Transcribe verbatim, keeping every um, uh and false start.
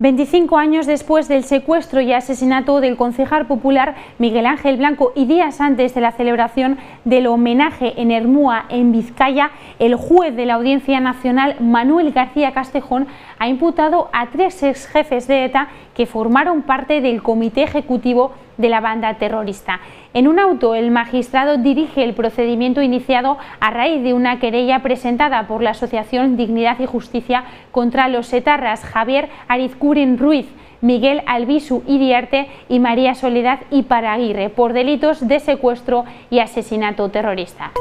veinticinco años después del secuestro y asesinato del concejal popular Miguel Ángel Blanco y días antes de la celebración del homenaje en Ermua, en Vizcaya, el juez de la Audiencia Nacional, Manuel García Castejón, ha imputado a tres exjefes de ETA que formaron parte del comité ejecutivo de la banda terrorista. En un auto, el magistrado dirige el procedimiento iniciado a raíz de una querella presentada por la Asociación Dignidad y Justicia contra los etarras Javier Arizcuren Ruiz, Miguel Albisu Iriarte y María Soledad Iparaguirre por delitos de secuestro y asesinato terrorista.